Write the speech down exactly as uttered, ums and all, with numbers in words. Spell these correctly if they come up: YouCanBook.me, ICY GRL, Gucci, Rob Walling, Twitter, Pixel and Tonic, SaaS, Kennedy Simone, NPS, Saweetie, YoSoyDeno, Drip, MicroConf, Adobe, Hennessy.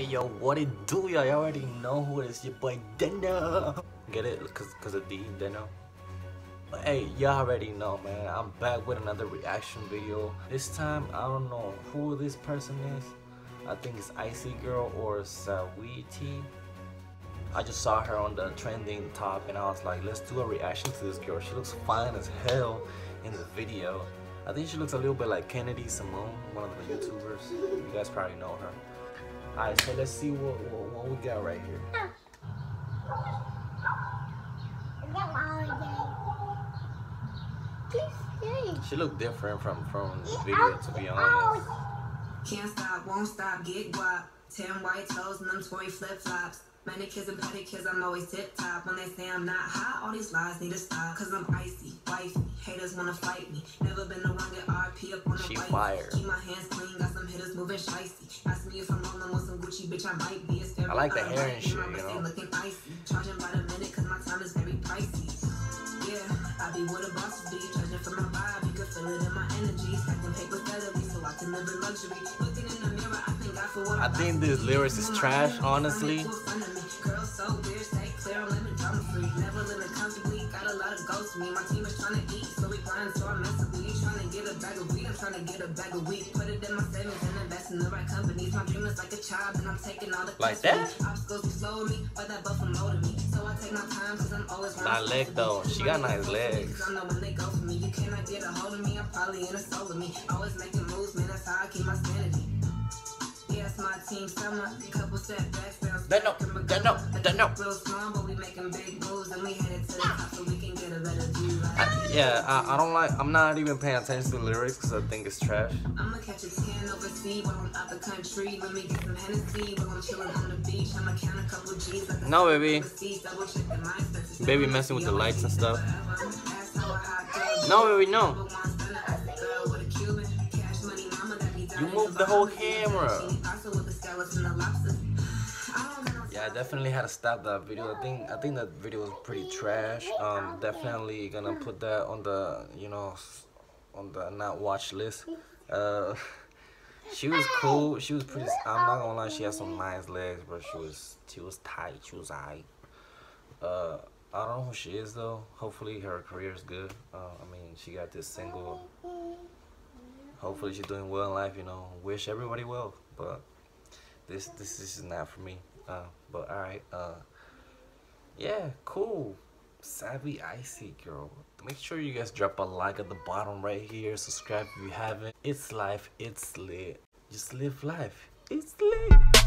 Hey yo, what it do, y'all? Y'all already know who it is, your boy Deno. Get it? Cause, cause of D, Deno. But hey, y'all already know, man. I'm back with another reaction video. This time, I don't know who this person is. I think it's I C Y G R L or Saweetie. I just saw her on the trending top, and I was like, let's do a reaction to this girl. She looks fine as hell in this video. I think she looks a little bit like Kennedy Simone, one of the YouTubers. You guys probably know her. Alright, so let's see what, what, what we got right here. She looked different from, from this video, to be honest. Can't stop, won't stop, get guap. Tan white toes and them toy flip-flops. Manicures and pedicures, I'm always tip-top. When they say I'm not hot, all these lies need to stop. Cause I'm icy, wifey, haters wanna fight me. Never been the one get R P up on the white. Keep my hands clean, got some hitters moving shicey. Ask me if I'm rolling with some Gucci, bitch, I might be. I like the hair and shit, you know. Looking icy, charging by the minute cause my time is very pricey. Yeah, I be what a boss would be. Judging from my vibe, you can feel it in my energy. Stacking paper steadily so I can live in luxury. Looking in the mirror, I think I feel what I think this lyrics is trash, honestly. Me, my team is trying to eat, so we grind, so I'm mentally trying to get a bag of weed. I'm trying to get a bag of weed, put it in my savings and invest in the right companies. My dream is like a child, and I'm taking all the like that. Obstacles be slow with me, but that buff molded me. So I take my time, cause I'm always running. My leg though, she got nice legs. I know when they go for me, you cannot get a hold of me. I'm probably in a soul with me. Always making moves, man, that's how I keep my sanity. Yes, my team summer, couple setbacks, bounce. That no, that no, that no. Real small, but we making big moves, and we headed to the top. I, yeah, I, I don't like. I'm not even paying attention to the lyrics because I think it's trash. I'ma catch a tan overseas while I'm out the country. Let me get some Hennessy while I'm chilling on the beach. I'ma count a couple G's. No, baby. Baby messing with the lights and stuff. No, baby, no. You moved the whole camera. I definitely had to stop that video. I think I think that video was pretty trash. Um, definitely gonna put that on the you know on the not watch list. Uh, she was cool. She was pretty. I'm not gonna lie. She had some nice legs, but she was she was tight. She was alright. Uh, I don't know who she is though. Hopefully her career is good. Uh, I mean she got this single. Hopefully she's doing well in life. You know, wish everybody well. But this this, this is not for me. Uh, but alright, uh, yeah, cool. Savvy Icy Girl. Make sure you guys drop a like at the bottom right here. Subscribe if you haven't. It's life, it's lit. Just live life. It's lit.